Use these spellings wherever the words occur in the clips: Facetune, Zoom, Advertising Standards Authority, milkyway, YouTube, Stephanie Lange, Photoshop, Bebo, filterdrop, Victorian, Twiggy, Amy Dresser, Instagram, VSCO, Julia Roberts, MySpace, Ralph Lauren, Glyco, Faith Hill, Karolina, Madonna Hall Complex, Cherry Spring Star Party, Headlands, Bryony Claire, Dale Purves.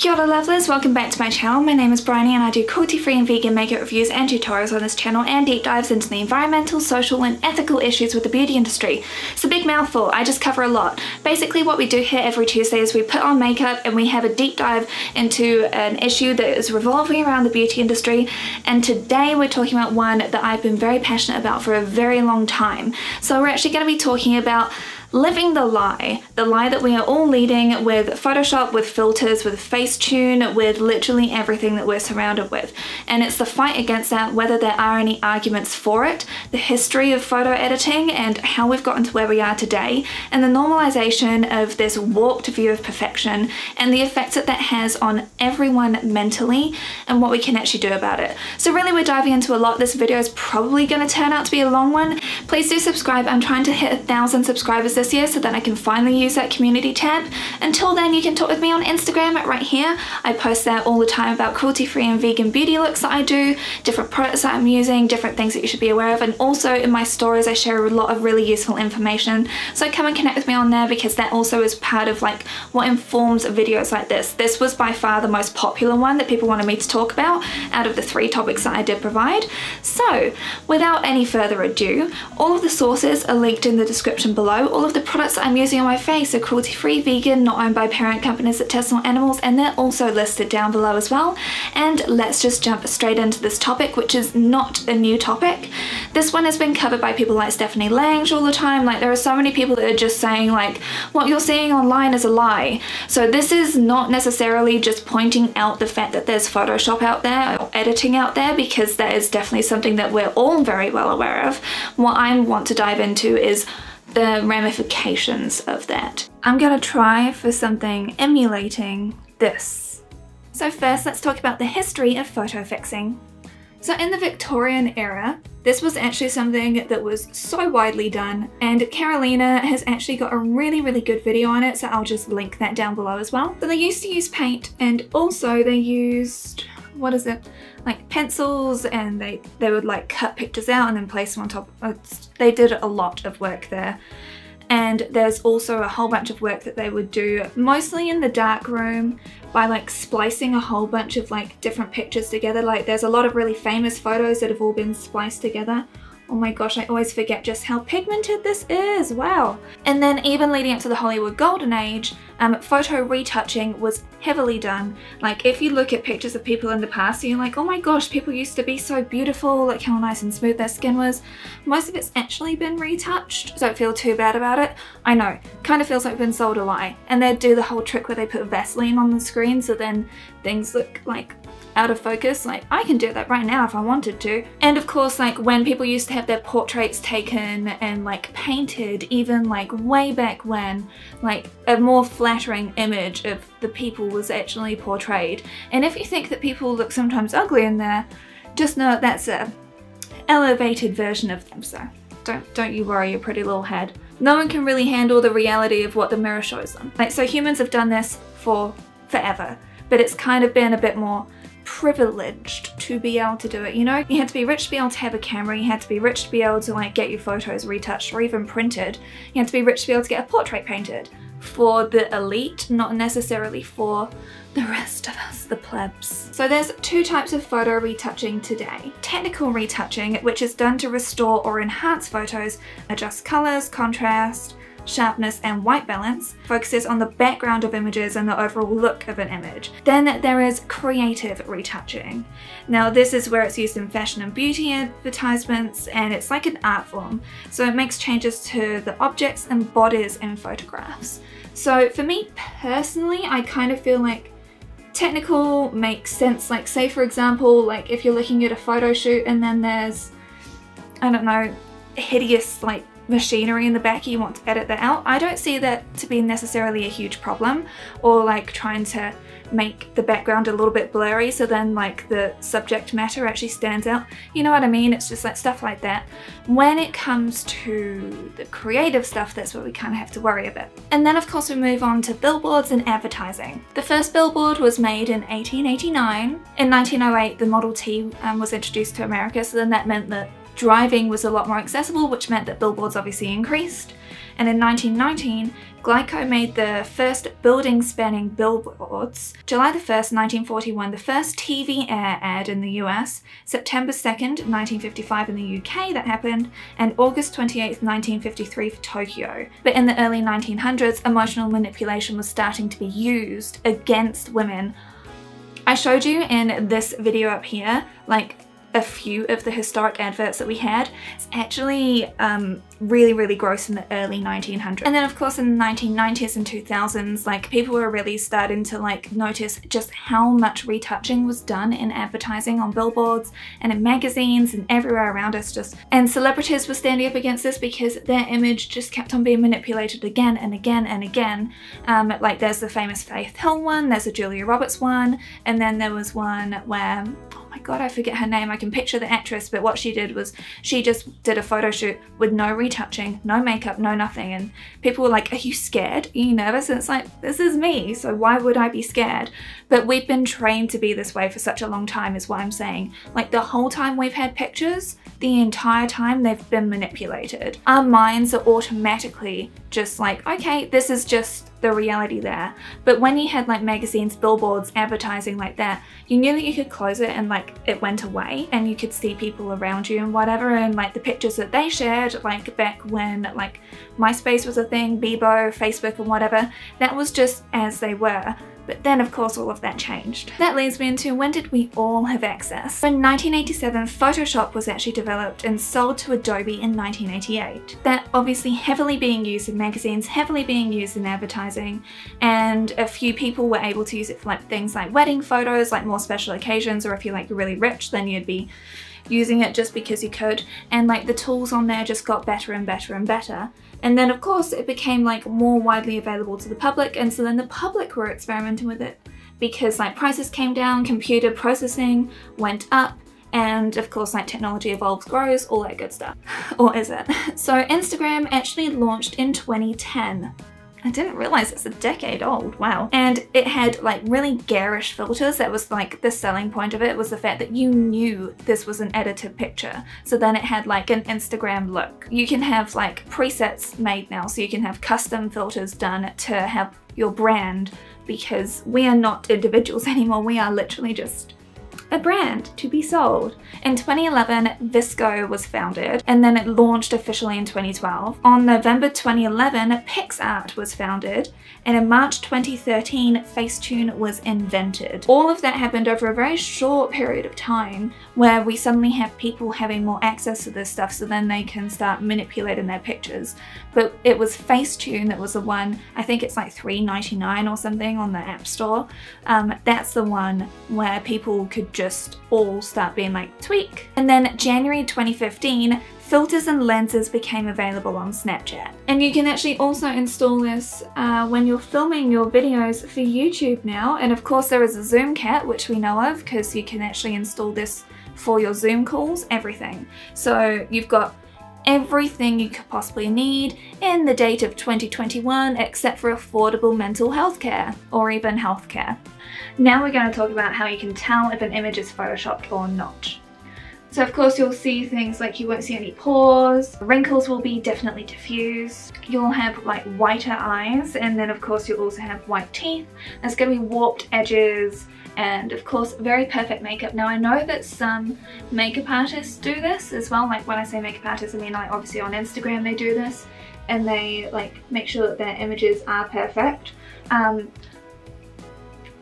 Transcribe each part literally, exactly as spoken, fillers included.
Kia ora lovelies, welcome back to my channel. My name is Bryony and I do cruelty-free and vegan makeup reviews and tutorials on this channel and deep dives into the environmental, social and ethical issues with the beauty industry. It's a big mouthful, I just cover a lot. Basically what we do here every Tuesday is we put on makeup and we have a deep dive into an issue that is revolving around the beauty industry, and today we're talking about one that I've been very passionate about for a very long time. So we're actually going to be talking about living the lie, the lie that we are all leading with Photoshop, with filters, with Facetune, with literally everything that we're surrounded with. And it's the fight against that, whether there are any arguments for it, the history of photo editing and how we've gotten to where we are today, and the normalization of this warped view of perfection and the effects that that has on everyone mentally and what we can actually do about it. So really we're diving into a lot. This video is probably going to turn out to be a long one. Please do subscribe. I'm trying to hit a thousand subscribers this year so that I can finally use that community tab. Until then, you can talk with me on Instagram right here. I post there all the time about cruelty-free and vegan beauty looks that I do, different products that I'm using, different things that you should be aware of, and also in my stories I share a lot of really useful information. So come and connect with me on there because that also is part of like what informs videos like this. This was by far the most popular one that people wanted me to talk about out of the three topics that I did provide. So without any further ado, all of the sources are linked in the description below. All of the products that I'm using on my face are cruelty-free, vegan, not owned by parent companies that test on animals, and they're also listed down below as well. And let's just jump straight into this topic, which is not a new topic. This one has been covered by people like Stephanie Lange all the time. Like, there are so many people that are just saying like, what you're seeing online is a lie. So this is not necessarily just pointing out the fact that there's Photoshop out there or editing out there, because that is definitely something that we're all very well aware of. What I want to dive into is the ramifications of that. I'm gonna try for something emulating this. So first, let's talk about the history of photo fixing. So in the Victorian era, this was actually something that was so widely done, and Karolina has actually got a really, really good video on it, so I'll just link that down below as well. So they used to use paint, and also they used, what is it, like pencils, and they they would like cut pictures out and then place them on top. They did a lot of work there, and there's also a whole bunch of work that they would do mostly in the dark room by like splicing a whole bunch of like different pictures together. Like there's a lot of really famous photos that have all been spliced together. Oh my gosh, I always forget just how pigmented this is, wow. And then even leading up to the Hollywood Golden Age, um, photo retouching was heavily done. Like if you look at pictures of people in the past, you're like, oh my gosh, people used to be so beautiful, like how nice and smooth their skin was. Most of it's actually been retouched, so don't feel too bad about it. I know, kind of feels like we've been sold a lie. And they'd do the whole trick where they put Vaseline on the screen so then things look like out of focus. Like I can do that right now if I wanted to. And of course, like when people used to have their portraits taken and like painted, even like way back when, like a more flattering image of the people was actually portrayed. And if you think that people look sometimes ugly in there, just know that's a elevated version of them, so don't don't you worry your pretty little head. No one can really handle the reality of what the mirror shows them. Like, so humans have done this for forever, but it's kind of been a bit more privileged to be able to do it, you know? You had to be rich to be able to have a camera, you had to be rich to be able to like get your photos retouched or even printed, you had to be rich to be able to get a portrait painted. For the elite, not necessarily for the rest of us, the plebs. So there's two types of photo retouching today. Technical retouching, which is done to restore or enhance photos, adjust colors, contrast, sharpness and white balance, focuses on the background of images and the overall look of an image. Then there is creative retouching. Now this is where it's used in fashion and beauty advertisements, and it's like an art form. So it makes changes to the objects and bodies in photographs. So for me personally, I kind of feel like technical makes sense. Like say for example, like if you're looking at a photo shoot and then there's, I don't know, hideous like machinery in the back, you want to edit that out. I don't see that to be necessarily a huge problem, or like trying to make the background a little bit blurry so then like the subject matter actually stands out. You know what I mean? It's just like stuff like that. When it comes to the creative stuff, that's what we kind of have to worry about. And then of course we move on to billboards and advertising. The first billboard was made in eighteen eighty-nine. In nineteen oh eight the Model T um, was introduced to America, so then that meant that driving was a lot more accessible, which meant that billboards obviously increased. And in nineteen nineteen, Glyco made the first building-spanning billboards. July the first, nineteen forty-one, the first T V air ad in the U S, September second, nineteen fifty-five in the U K that happened, and August twenty-eighth, nineteen fifty-three for Tokyo. But in the early nineteen hundreds, emotional manipulation was starting to be used against women. I showed you in this video up here, like, a few of the historic adverts that we had. It's actually um, really, really gross in the early nineteen hundreds. And then of course in the nineteen nineties and two thousands, like, people were really starting to like notice just how much retouching was done in advertising on billboards and in magazines and everywhere around us. Just and celebrities were standing up against this because their image just kept on being manipulated again and again and again. Um, like there's the famous Faith Hill one, there's a Julia Roberts one, and then there was one where, oh my god, I forget her name, I can picture the actress, but what she did was she just did a photo shoot with no retouching, no makeup, no nothing, and people were like, are you scared? Are you nervous? And it's like, this is me, so why would I be scared? But we've been trained to be this way for such a long time is what I'm saying. Like, the whole time we've had pictures, the entire time they've been manipulated. Our minds are automatically just like, okay, this is just the reality there. But when you had like magazines, billboards, advertising like that, you knew that you could close it and like it went away and you could see people around you and whatever, and like the pictures that they shared, like back when like MySpace was a thing, Bebo, Facebook and whatever, that was just as they were. But then of course all of that changed. That leads me into, when did we all have access? In nineteen eighty-seven, Photoshop was actually developed and sold to Adobe in nineteen eighty-eight. That obviously heavily being used in magazines, heavily being used in advertising, and a few people were able to use it for like things like wedding photos, like more special occasions, or if you're like really rich then you'd be using it just because you could, and like the tools on there just got better and better and better. And then of course it became like more widely available to the public, and so then the public were experimenting with it because like prices came down, computer processing went up, and of course like technology evolves, grows, all that good stuff. Or is it? So Instagram actually launched in twenty ten. I didn't realize it's a decade old, wow. And it had like really garish filters. That was like the selling point of it, was the fact that you knew this was an edited picture. So then it had like an Instagram look. You can have like presets made now, so you can have custom filters done to help your brand, because we are not individuals anymore. We are literally just a brand to be sold. In twenty eleven, V S C O was founded, and then it launched officially in twenty twelve. On November twenty eleven, PixArt was founded, and in March twenty thirteen, Facetune was invented. All of that happened over a very short period of time, where we suddenly have people having more access to this stuff, so then they can start manipulating their pictures. But it was Facetune that was the one, I think it's like three ninety-nine or something on the App Store. Um, that's the one where people could just all start being like, tweak. And then January twenty fifteen, filters and lenses became available on Snapchat. And you can actually also install this uh, when you're filming your videos for YouTube now. And of course there is a Zoom Cat, which we know of, because you can actually install this for your Zoom calls, everything. So you've got everything you could possibly need in the date of twenty twenty-one, except for affordable mental health care, or even health care. Now we're going to talk about how you can tell if an image is photoshopped or not. So of course you'll see things like, you won't see any pores, wrinkles will be definitely diffused, you'll have like whiter eyes, and then of course you'll also have white teeth, there's going to be warped edges, and of course very perfect makeup. Now I know that some makeup artists do this as well. Like when I say makeup artists, I mean like obviously on Instagram they do this, and they like make sure that their images are perfect. Um,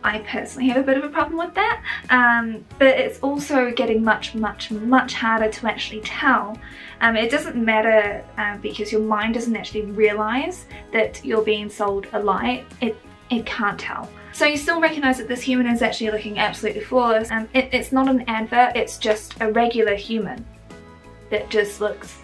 I personally have a bit of a problem with that, um, but it's also getting much, much, much harder to actually tell. Um, it doesn't matter uh, because your mind doesn't actually realise that you're being sold a lie. It, it can't tell. So you still recognise that this human is actually looking absolutely flawless. Um, it, it's not an advert, it's just a regular human that just looks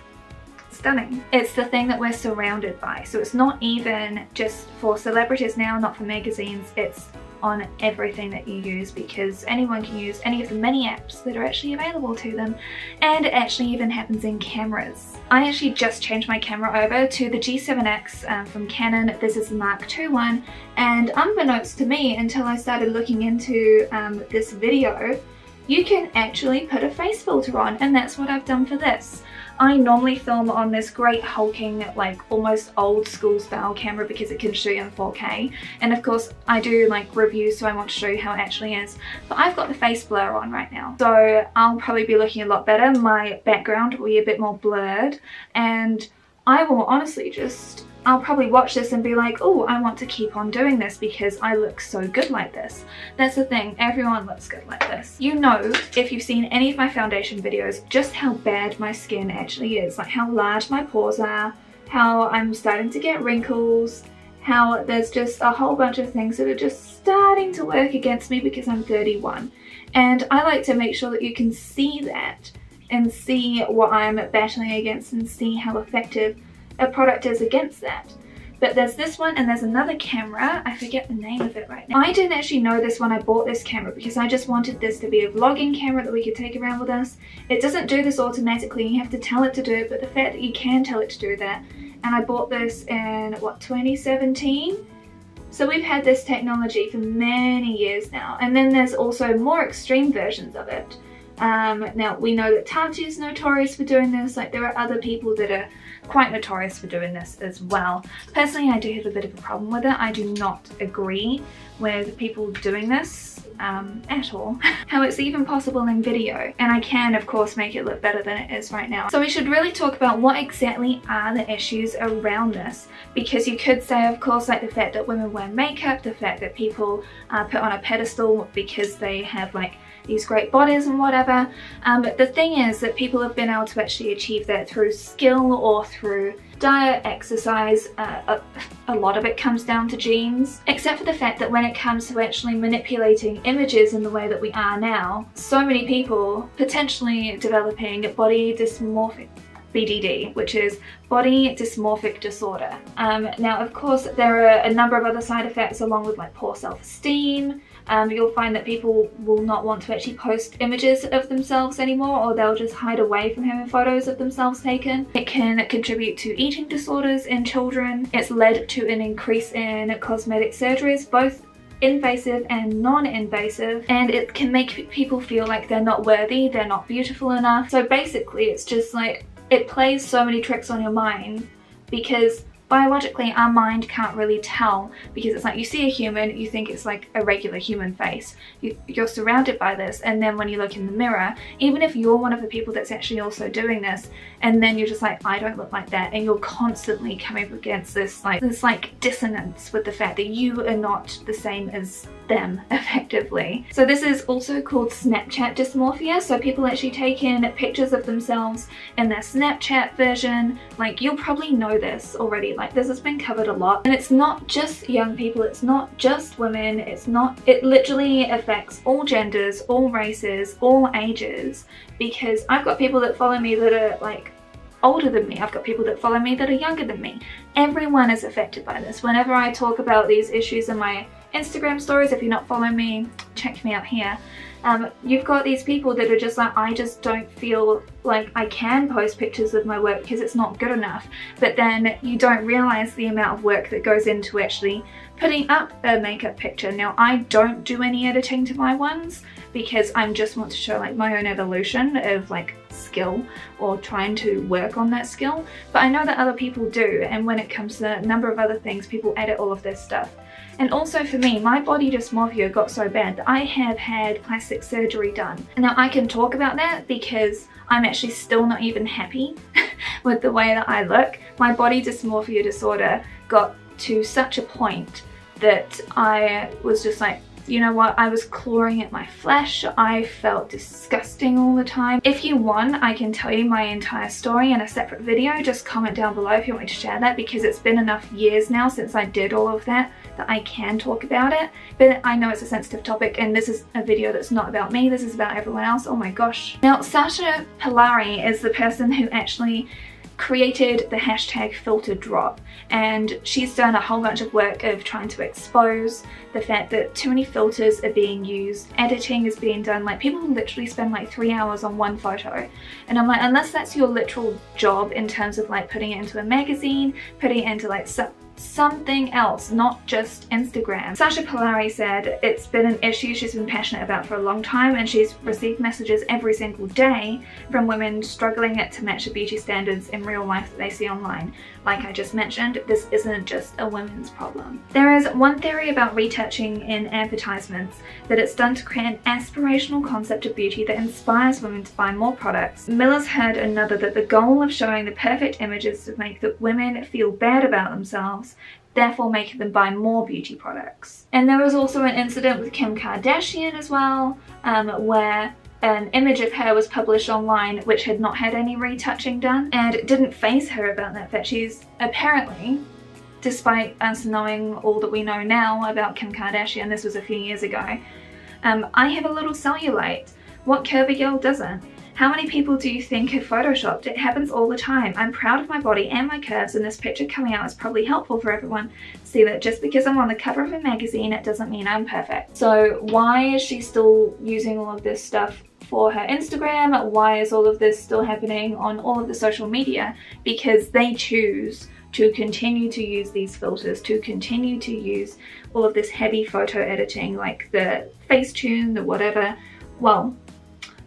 stunning. It's the thing that we're surrounded by. So it's not even just for celebrities now, not for magazines, it's on everything that you use, because anyone can use any of the many apps that are actually available to them, and it actually even happens in cameras. I actually just changed my camera over to the G seven X um, from Canon. This is the Mark two one, and unbeknownst to me, until I started looking into um, this video, you can actually put a face filter on, and that's what I've done for this. I normally film on this great hulking, like almost old school style camera because it can shoot in four K, and of course I do like reviews, so I want to show you how it actually is, but I've got the face blur on right now, so I'll probably be looking a lot better. My background will be a bit more blurred, and I will honestly just, I'll probably watch this and be like, oh, I want to keep on doing this because I look so good like this. That's the thing, everyone looks good like this. You know, if you've seen any of my foundation videos, just how bad my skin actually is, like how large my pores are, how I'm starting to get wrinkles, how there's just a whole bunch of things that are just starting to work against me because I'm thirty-one. And I like to make sure that you can see that and see what I'm battling against and see how effective a product is against that. But there's this one, and there's another camera, I forget the name of it right now. I didn't actually know this when I bought this camera because I just wanted this to be a vlogging camera that we could take around with us. It doesn't do this automatically, you have to tell it to do it, but the fact that you can tell it to do that, and I bought this in what, twenty seventeen? So we've had this technology for many years now. And then there's also more extreme versions of it. Um, now we know that Tati is notorious for doing this, like there are other people that are quite notorious for doing this as well. Personally, I do have a bit of a problem with it. I do not agree with people doing this um, at all. How it's even possible in video, and I can of course make it look better than it is right now. So we should really talk about what exactly are the issues around this, because you could say of course like the fact that women wear makeup, the fact that people are put on a pedestal because they have like these great bodies and whatever, um, but the thing is that people have been able to actually achieve that through skill or through diet, exercise. Uh, a, a lot of it comes down to genes, except for the fact that when it comes to actually manipulating images in the way that we are now, so many people potentially developing body dysmorphic B D D, which is body dysmorphic disorder. Um, now of course there are a number of other side effects along with like poor self-esteem. Um, you'll find that people will not want to actually post images of themselves anymore, or they'll just hide away from having photos of themselves taken. It can contribute to eating disorders in children. It's led to an increase in cosmetic surgeries, both invasive and non-invasive, and it can make people feel like they're not worthy, they're not beautiful enough. So basically it's just like it plays so many tricks on your mind, because biologically our mind can't really tell, because it's like you see a human, you think it's like a regular human face, you, you're surrounded by this, and then when you look in the mirror, even if you're one of the people that's actually also doing this, and then you're just like, I don't look like that, and you're constantly coming up against this like this like dissonance with the fact that you are not the same as them effectively. So this is also called Snapchat dysmorphia, so people actually take in pictures of themselves in their Snapchat version. Like you'll probably know this already, like this has been covered a lot, and it's not just young people, it's not just women, it's not, it literally affects all genders, all races, all ages, because I've got people that follow me that are like older than me, I've got people that follow me that are younger than me. Everyone is affected by this. Whenever I talk about these issues in my Instagram stories, if you're not following me, check me out here. Um, you've got these people that are just like, I just don't feel like I can post pictures of my work because it's not good enough. But then you don't realize the amount of work that goes into actually putting up a makeup picture. Now I don't do any editing to my ones because I just want to show like my own evolution of like skill or trying to work on that skill. But I know that other people do, and when it comes to a number of other things, people edit all of their stuff. And also for me, my body dysmorphia got so bad that I have had plastic surgery done. Now I can talk about that because I'm actually still not even happy with the way that I look. My body dysmorphia disorder got to such a point that I was just like, you know what, I was clawing at my flesh, I felt disgusting all the time. If you want, I can tell you my entire story in a separate video, just comment down below if you want me to share that, because it's been enough years now since I did all of that that I can talk about it. But I know it's a sensitive topic, and this is a video that's not about me, this is about everyone else, oh my gosh. Now Sasha Pillari is the person who actually created the hashtag filter drop, and she's done a whole bunch of work of trying to expose the fact that too many filters are being used, editing is being done, like people literally spend like three hours on one photo, and I'm like, unless that's your literal job in terms of like putting it into a magazine, putting it into like something else, not just Instagram. Sasha Pillari said it's been an issue she's been passionate about for a long time, and she's received messages every single day from women struggling to match the beauty standards in real life that they see online. Like I just mentioned, this isn't just a women's problem. There is one theory about retouching in advertisements that it's done to create an aspirational concept of beauty that inspires women to buy more products. Miller's heard another that the goal of showing the perfect image is to make the women feel bad about themselves, therefore making them buy more beauty products. And there was also an incident with Kim Kardashian as well, um, where an image of her was published online which had not had any retouching done, and it didn't faze her about that fact. She's apparently, despite us knowing all that we know now about Kim Kardashian, this was a few years ago, um, I have a little cellulite. What curvy girl doesn't? How many people do you think have photoshopped? It happens all the time. I'm proud of my body and my curves, and this picture coming out is probably helpful for everyone to see that just because I'm on the cover of a magazine, it doesn't mean I'm perfect. So why is she still using all of this stuff for her Instagram? Why is all of this still happening on all of the social media? Because they choose to continue to use these filters, to continue to use all of this heavy photo editing, like the Facetune, the whatever. Well,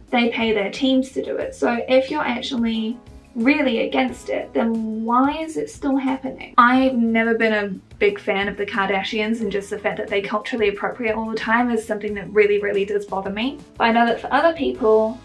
they pay their teams to do it. So if you're actually really against it, then why is it still happening? I've never been a big fan of the Kardashians, and just the fact that they culturally appropriate all the time is something that really, really does bother me. But I know that for other people,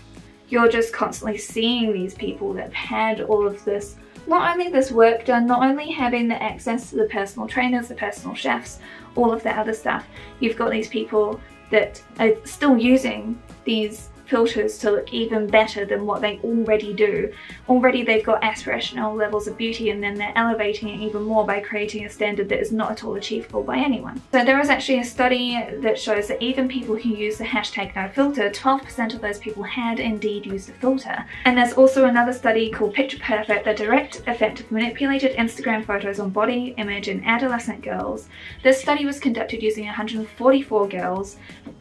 you're just constantly seeing these people that have had all of this, not only this work done, not only having the access to the personal trainers, the personal chefs, all of that other stuff. You've got these people that are still using these filters to look even better than what they already do. Already they've got aspirational levels of beauty, and then they're elevating it even more by creating a standard that is not at all achievable by anyone. So there is actually a study that shows that even people who use the hashtag no filter, twelve percent of those people had indeed used the filter. And there's also another study called Picture Perfect, the direct effect of manipulated Instagram photos on body image in adolescent girls. This study was conducted using one hundred forty-four girls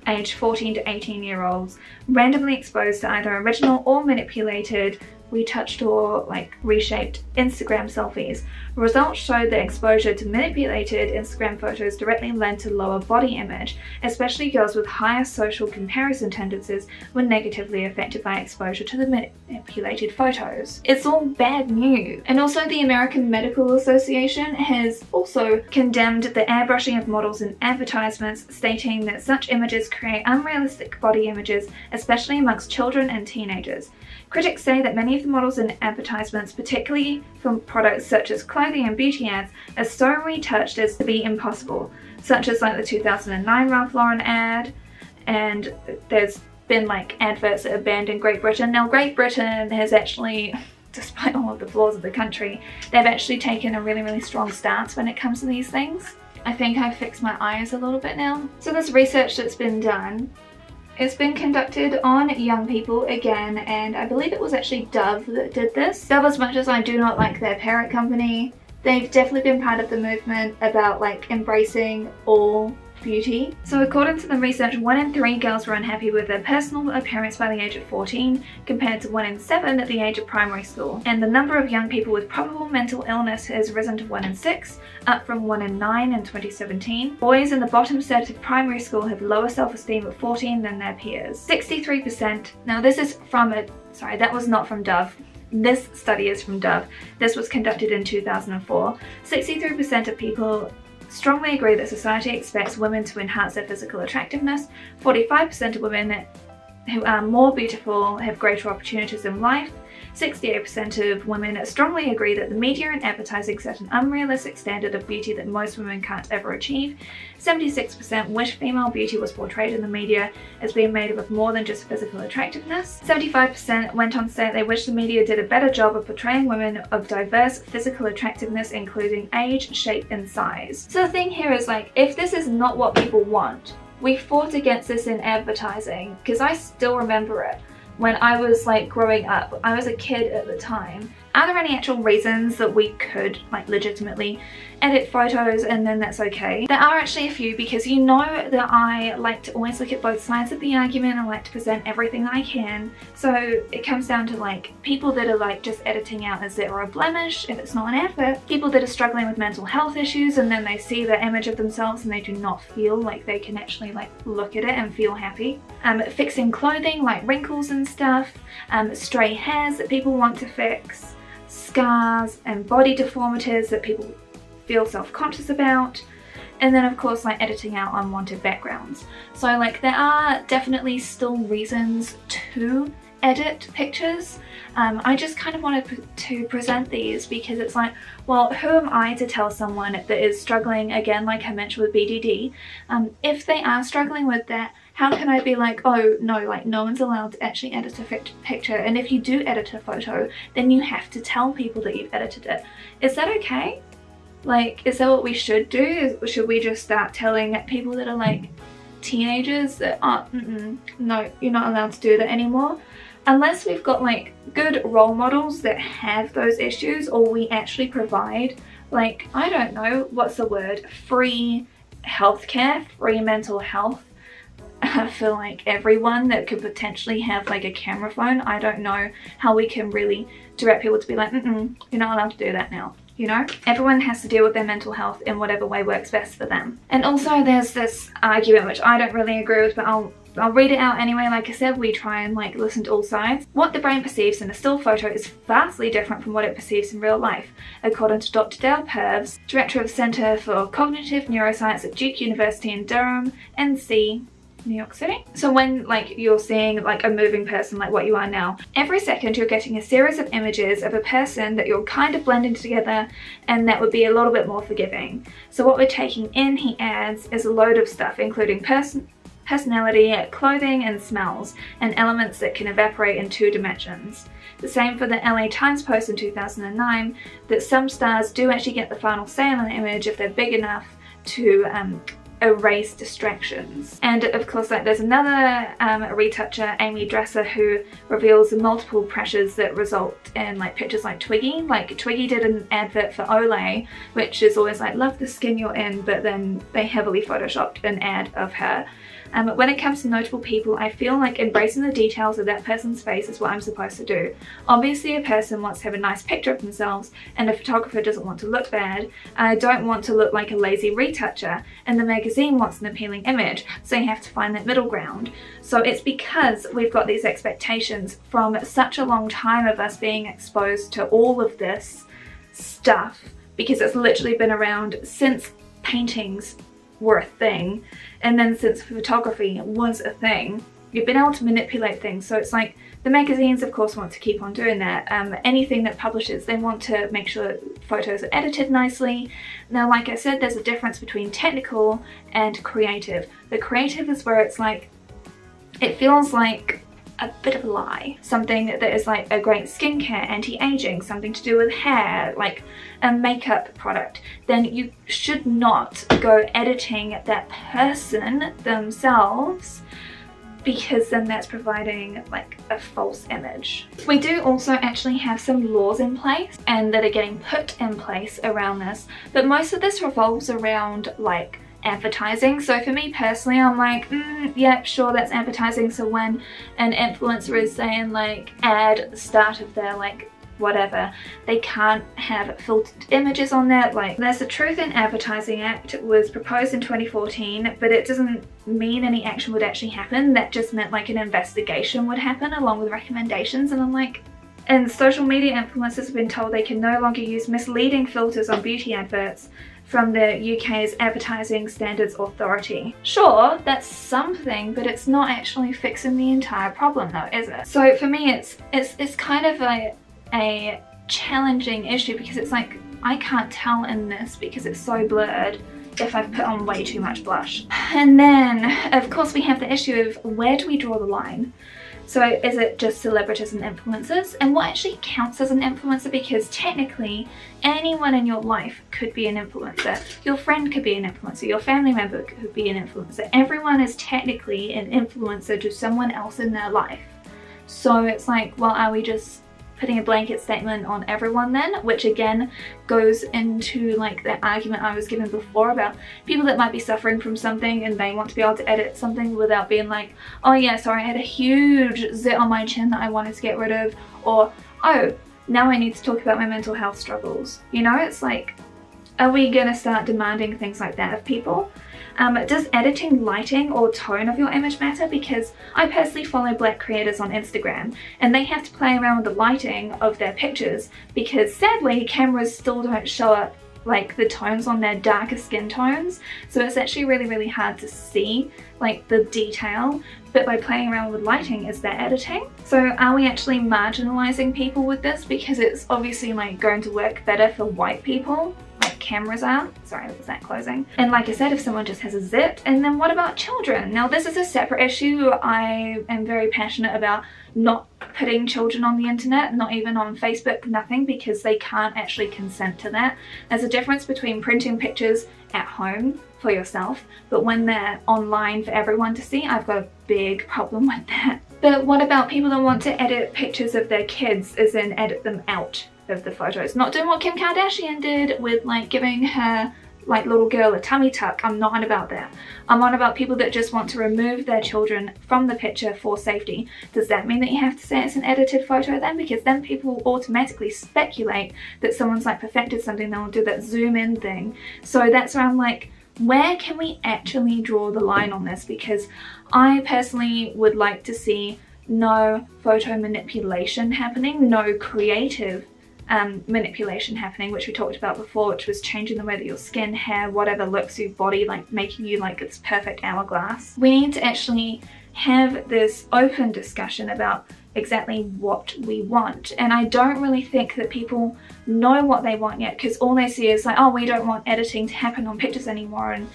aged fourteen to eighteen year olds, randomly exposed to either original or manipulated, retouched or like reshaped Instagram selfies. Results showed that exposure to manipulated Instagram photos directly led to lower body image, especially girls with higher social comparison tendencies were negatively affected by exposure to the manipulated photos. It's all bad news. And also the American Medical Association has also condemned the airbrushing of models in advertisements, stating that such images create unrealistic body images, especially amongst children and teenagers. Critics say that many of the models in advertisements, particularly from products such as clothing and beauty ads, are so retouched as to be impossible, such as like the two thousand nine Ralph Lauren ad, and there's been like adverts that have banned in Great Britain. Now Great Britain has actually, despite all of the flaws of the country, they've actually taken a really, really strong stance when it comes to these things. I think I've fixed my eyes a little bit now. So this research that's been done, it's been conducted on young people again, and I believe it was actually Dove that did this. Dove, as much as I do not like their parent company, they've definitely been part of the movement about like embracing all beauty. So according to the research, one in three girls were unhappy with their personal appearance by the age of fourteen, compared to one in seven at the age of primary school. And the number of young people with probable mental illness has risen to one in six, up from one in nine in twenty seventeen. Boys in the bottom set of primary school have lower self-esteem at fourteen than their peers. sixty-three percent, now this is from a, sorry, that was not from Dove. This study is from Dove. This was conducted in two thousand four. sixty-three percent of people strongly agree that society expects women to enhance their physical attractiveness. forty-five percent of women who are more beautiful have greater opportunities in life. sixty-eight percent of women strongly agree that the media and advertising set an unrealistic standard of beauty that most women can't ever achieve. seventy-six percent wish female beauty was portrayed in the media as being made up of more than just physical attractiveness. seventy-five percent went on to say they wish the media did a better job of portraying women of diverse physical attractiveness, including age, shape and size. So the thing here is, like, if this is not what people want, we fought against this in advertising, because I still remember it. When I was like growing up, I was a kid at the time, are there any actual reasons that we could like legitimately edit photos and then that's okay? There are actually a few, because you know that I like to always look at both sides of the argument. I like to present everything that I can. So it comes down to like people that are like just editing out a zero blemish if it's not an advert, people that are struggling with mental health issues and then they see the image of themselves and they do not feel like they can actually like look at it and feel happy. Um, fixing clothing like wrinkles and stuff, um, stray hairs that people want to fix, scars and body deformities that people feel self-conscious about, and then of course like editing out unwanted backgrounds. So like there are definitely still reasons to edit pictures. Um, I just kind of wanted to present these because it's like, well, who am I to tell someone that is struggling, again like I mentioned with B D D, um, if they are struggling with that, how can I be like, oh no, like no one's allowed to actually edit a picture, and if you do edit a photo then you have to tell people that you've edited it. Is that okay? Like, is that what we should do? Should we just start telling people that are like teenagers that aren't, mm-mm, no, you're not allowed to do that anymore? Unless we've got like good role models that have those issues, or we actually provide like, I don't know, what's the word, free healthcare, free mental health for like everyone that could potentially have like a camera phone. I don't know how we can really direct people to be like, mm-mm, you're not allowed to do that now. You know, everyone has to deal with their mental health in whatever way works best for them. And also there's this argument which I don't really agree with, but I'll I'll read it out anyway. Like I said, we try and like listen to all sides. What the brain perceives in a still photo is vastly different from what it perceives in real life, according to Doctor Dale Purves, Director of the Center for Cognitive Neuroscience at Duke University in Durham, N C, New York City. So when like you're seeing like a moving person like what you are now, every second you're getting a series of images of a person that you're kind of blending together, and that would be a little bit more forgiving. So what we're taking in, he adds, is a load of stuff, including person personality, clothing and smells, and elements that can evaporate in two dimensions. The same for the L A Times post in two thousand nine that some stars do actually get the final say on an image if they're big enough to um, erase distractions. And of course like there's another um, retoucher, Amy Dresser, who reveals the multiple pressures that result in like pictures like Twiggy. Like Twiggy did an advert for Olay which is always like, love the skin you're in, but then they heavily photoshopped an ad of her. Um, when it comes to notable people, I feel like embracing the details of that person's face is what I'm supposed to do. Obviously a person wants to have a nice picture of themselves, and a photographer doesn't want to look bad. I don't want to look like a lazy retoucher, and the magazine wants an appealing image, so you have to find that middle ground. So it's because we've got these expectations from such a long time of us being exposed to all of this stuff, because it's literally been around since paintings were a thing, and then since photography was a thing, you've been able to manipulate things. So it's like the magazines of course want to keep on doing that. Um, anything that publishes, they want to make sure photos are edited nicely. Now like I said, there's a difference between technical and creative. The creative is where it's like, it feels like a bit of a lie. Something that is like a great skincare, anti-aging, something to do with hair, like a makeup product, then you should not go editing that person themselves, because then that's providing like a false image. We do also actually have some laws in place and that are getting put in place around this, but most of this revolves around like advertising. So for me personally, I'm like, mm, yeah, sure, that's advertising. So when an influencer is saying like ad at the start of their like whatever, they can't have filtered images on that. Like there's the Truth in Advertising Act. It was proposed in twenty fourteen, but it doesn't mean any action would actually happen. That just meant like an investigation would happen along with recommendations. And I'm like, and social media influencers have been told they can no longer use misleading filters on beauty adverts from the U K's Advertising Standards Authority. Sure, that's something, but it's not actually fixing the entire problem though, is it? So for me, it's it's it's kind of a a challenging issue, because it's like, I can't tell in this because it's so blurred if I've put on way too much blush. And then of course we have the issue of, where do we draw the line? So is it just celebrities and influencers? And what actually counts as an influencer? Because technically anyone in your life could be an influencer. Your friend could be an influencer, your family member could be an influencer. Everyone is technically an influencer to someone else in their life. So it's like, well, are we just putting a blanket statement on everyone then, which again goes into like that argument I was given before about people that might be suffering from something and they want to be able to edit something without being like, oh yeah, sorry, I had a huge zit on my chin that I wanted to get rid of, or oh, now I need to talk about my mental health struggles. You know, it's like, are we gonna start demanding things like that of people? Um, does editing, lighting, or tone of your image matter? Because I personally follow black creators on Instagram and they have to play around with the lighting of their pictures because sadly cameras still don't show up like the tones on their darker skin tones, so it's actually really really hard to see like the detail, but by playing around with lighting is that editing? So are we actually marginalizing people with this? Because it's obviously like going to work better for white people, like cameras are. Sorry, was that closing? And like I said, if someone just has a zit, and then what about children? Now this is a separate issue. I am very passionate about not putting children on the internet, not even on Facebook, nothing, because they can't actually consent to that. There's a difference between printing pictures at home for yourself, but when they're online for everyone to see, I've got a big problem with that. But what about people that want to edit pictures of their kids, as in edit them out of the photos? Not doing what Kim Kardashian did with like giving her like little girl a tummy tuck. I'm not on about that. I'm on about people that just want to remove their children from the picture for safety. Does that mean that you have to say it's an edited photo then? Because then people will automatically speculate that someone's like perfected something, they'll do that zoom in thing. So that's where I'm like, where can we actually draw the line on this? Because I personally would like to see no photo manipulation happening, no creative Um, manipulation happening, which we talked about before, which was changing the way that your skin, hair, whatever looks your body, like making you like this perfect hourglass. We need to actually have this open discussion about exactly what we want, and I don't really think that people know what they want yet, because all they see is like, oh, we don't want editing to happen on pictures anymore. And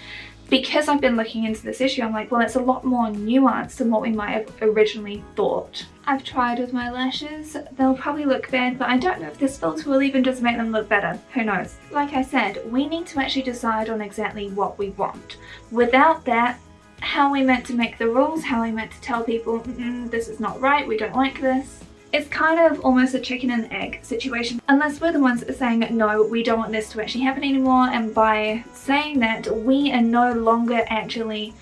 because I've been looking into this issue, I'm like, well, it's a lot more nuanced than what we might have originally thought. I've tried with my lashes. They'll probably look bad, but I don't know if this filter will even just make them look better. Who knows? Like I said, we need to actually decide on exactly what we want. Without that, how are we meant to make the rules? How are we meant to tell people, mm-mm, this is not right, we don't like this? It's kind of almost a chicken and egg situation, unless we're the ones that are saying, no, we don't want this to actually happen anymore, and by saying that, we are no longer actually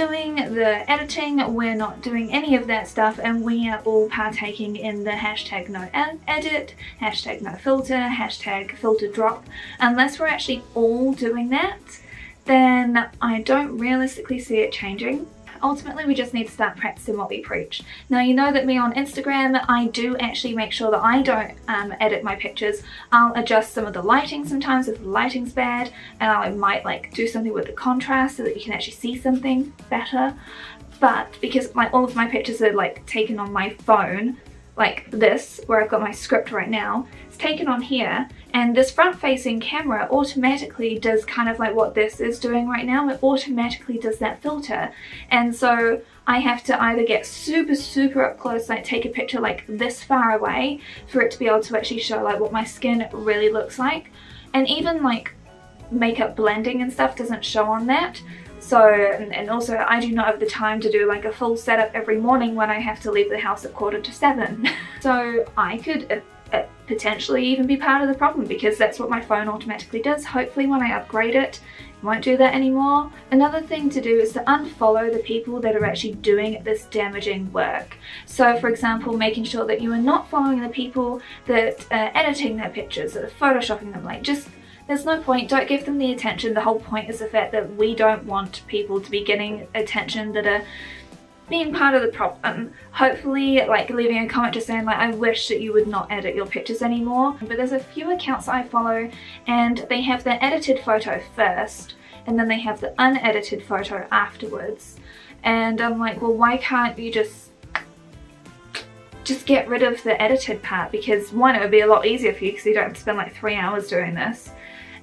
doing the editing, we're not doing any of that stuff, and we are all partaking in the hashtag no edit, hashtag no filter, hashtag filter drop. Unless we're actually all doing that, then I don't realistically see it changing. Ultimately, we just need to start practicing what we preach. Now, you know that me on Instagram, I do actually make sure that I don't um, edit my pictures. I'll adjust some of the lighting sometimes if the lighting's bad, and I might like do something with the contrast so that you can actually see something better. But because like all of my pictures are like taken on my phone, like this, where I've got my script right now, it's taken on here, and this front-facing camera automatically does kind of like what this is doing right now, it automatically does that filter. And so I have to either get super, super up close, like take a picture like this far away, for it to be able to actually show like what my skin really looks like. And even like makeup blending and stuff doesn't show on that. So, and, and also I do not have the time to do like a full setup every morning when I have to leave the house at quarter to seven. So I could uh, uh, potentially even be part of the problem, because that's what my phone automatically does. Hopefully when I upgrade it, I won't do that anymore. Another thing to do is to unfollow the people that are actually doing this damaging work. So for example, making sure that you are not following the people that are editing their pictures, that are photoshopping them, like just there's no point, don't give them the attention. The whole point is the fact that we don't want people to be getting attention that are being part of the problem. Hopefully like leaving a comment just saying like, I wish that you would not edit your pictures anymore. But there's a few accounts I follow and they have the edited photo first and then they have the unedited photo afterwards. And I'm like, well, why can't you just just get rid of the edited part? Because one, it would be a lot easier for you because you don't have to spend like three hours doing this.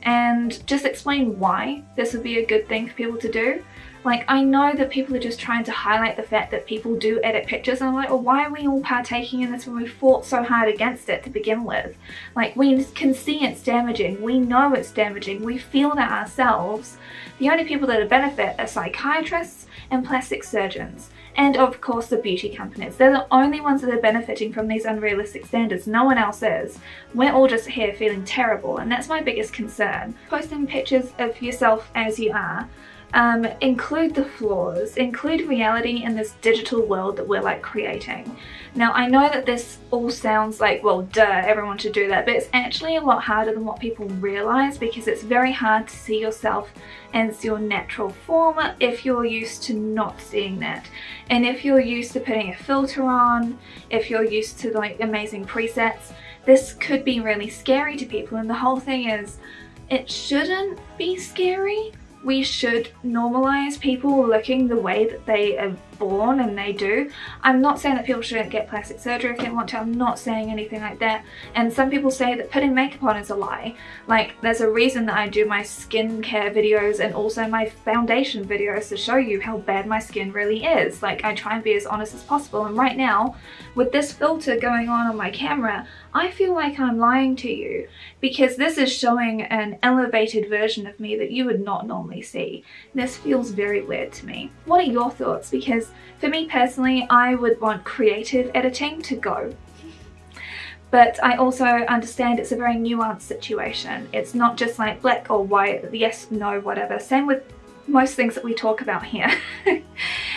And just explain why this would be a good thing for people to do. Like, I know that people are just trying to highlight the fact that people do edit pictures, and I'm like, well, why are we all partaking in this when we fought so hard against it to begin with? Like, we can see it's damaging, we know it's damaging, we feel that ourselves. The only people that benefit are psychiatrists and plastic surgeons, and of course the beauty companies. They're the only ones that are benefiting from these unrealistic standards. No one else is. We're all just here feeling terrible, and that's my biggest concern. Posting pictures of yourself as you are, um, include the flaws, include reality in this digital world that we're like creating. Now I know that this all sounds like, well duh, everyone should do that, but it's actually a lot harder than what people realize, because it's very hard to see yourself as your natural form if you're used to not seeing that. And if you're used to putting a filter on, if you're used to like amazing presets, this could be really scary to people. And the whole thing is, it shouldn't be scary. We should normalize people looking the way that they are born and they do. I'm not saying that people shouldn't get plastic surgery if they want to. I'm not saying anything like that. And some people say that putting makeup on is a lie. Like, there's a reason that I do my skincare videos and also my foundation videos to show you how bad my skin really is. Like, I try and be as honest as possible. And right now, with this filter going on on my camera, I feel like I'm lying to you, because this is showing an elevated version of me that you would not normally see. This feels very weird to me. What are your thoughts? Because for me personally, I would want creative editing to go. But I also understand it's a very nuanced situation. It's not just like black or white, yes, no, whatever. Same with most things that we talk about here.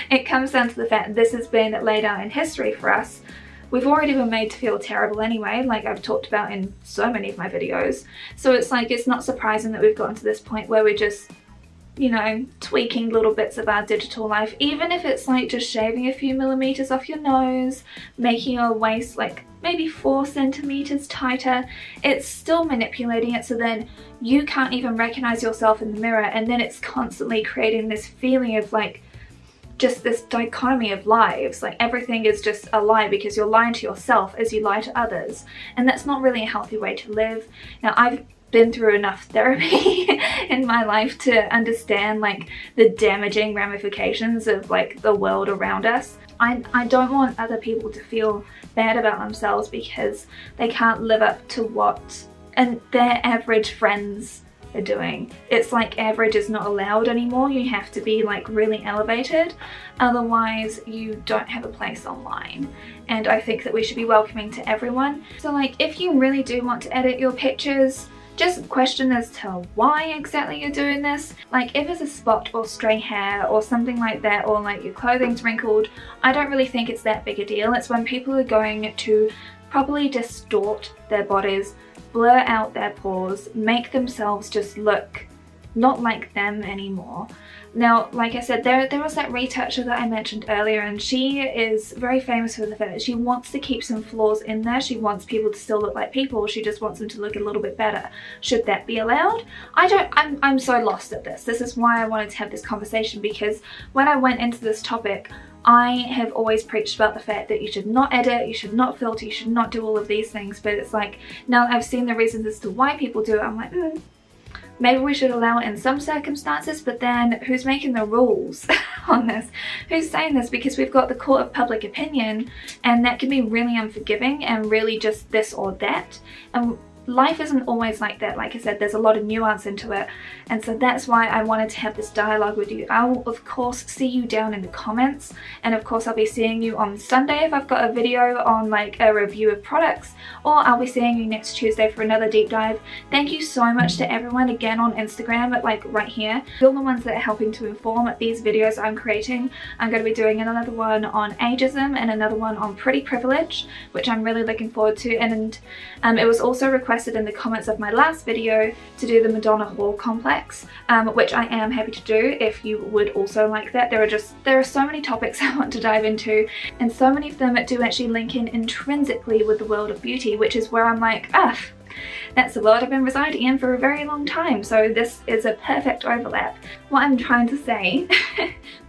It comes down to the fact this has been laid out in history for us. We've already been made to feel terrible anyway, like I've talked about in so many of my videos. So it's like, it's not surprising that we've gotten to this point where we're just, you know, tweaking little bits of our digital life, even if it's like just shaving a few millimeters off your nose, making your waist like maybe four centimeters tighter. It's still manipulating it, so then you can't even recognize yourself in the mirror, and then it's constantly creating this feeling of like, just this dichotomy of lives, like everything is just a lie, because you're lying to yourself as you lie to others, and that's not really a healthy way to live. Now I've been through enough therapy in my life to understand like the damaging ramifications of like the world around us. I, I don't want other people to feel bad about themselves because they can't live up to what and their average friends are doing. It's like average is not allowed anymore. You have to be like really elevated, otherwise you don't have a place online. And I think that we should be welcoming to everyone. So like, if you really do want to edit your pictures, just question as to why exactly you're doing this. Like, if it's a spot or stray hair or something like that, or like your clothing's wrinkled, I don't really think it's that big a deal. It's when people are going to probably distort their bodies, blur out their pores, make themselves just look not like them anymore. Now, like I said, there, there was that retoucher that I mentioned earlier, and she is very famous for the fact that she wants to keep some flaws in there. She wants people to still look like people. She just wants them to look a little bit better. Should that be allowed? I don't, I'm, I'm so lost at this. This is why I wanted to have this conversation, because when I went into this topic, I have always preached about the fact that you should not edit, you should not filter, you should not do all of these things, but it's like, now that I've seen the reasons as to why people do it, I'm like, mm, maybe we should allow it in some circumstances, but then who's making the rules on this? Who's saying this? Because we've got the court of public opinion, and that can be really unforgiving and really just this or that. And life isn't always like that. Like I said, there's a lot of nuance into it, and so that's why I wanted to have this dialogue with you. I will of course see you down in the comments, and of course I'll be seeing you on Sunday if I've got a video on like a review of products, or I'll be seeing you next Tuesday for another deep dive. Thank you so much to everyone again on Instagram, at like right here. You're the ones that are helping to inform these videos I'm creating. I'm going to be doing another one on ageism and another one on pretty privilege, which I'm really looking forward to. And um, it was also requested in the comments of my last video to do the Madonna Hall Complex, um, which I am happy to do if you would also like that. There are just, there are so many topics I want to dive into, and so many of them do actually link in intrinsically with the world of beauty, which is where I'm like, ah, that's the world I've been residing in for a very long time, so this is a perfect overlap. What I'm trying to say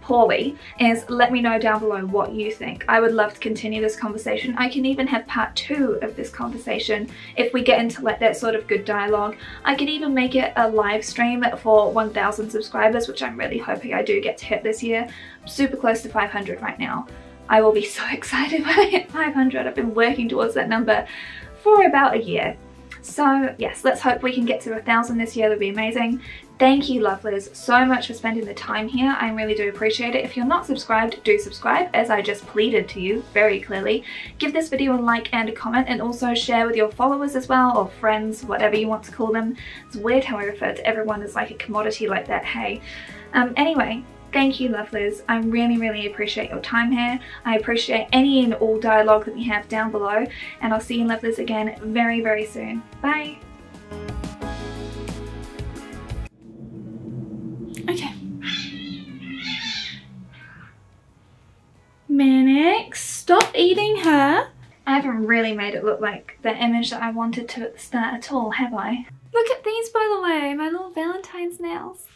poorly is, let me know down below what you think. I would love to continue this conversation. I can even have part two of this conversation if we get into like that sort of good dialogue. I could even make it a live stream for one thousand subscribers, which I'm really hoping I do get to hit this year. I'm super close to five hundred right now. I will be so excited when I hit five hundred. I've been working towards that number for about a year. So yes, let's hope we can get to a thousand this year. That'd be amazing. Thank you lovelies so much for spending the time here. I really do appreciate it. If you're not subscribed, do subscribe, as I just pleaded to you very clearly. Give this video a like and a comment, and also share with your followers as well, or friends, whatever you want to call them. It's weird how I refer to everyone as like a commodity like that, hey. Um, anyway, thank you lovelies. I really, really appreciate your time here. I appreciate any and all dialogue that we have down below, and I'll see you lovelies again very, very soon. Bye. Okay. Manix, stop eating her. I haven't really made it look like the image that I wanted to at the start at all, have I? Look at these, by the way, my little Valentine's nails.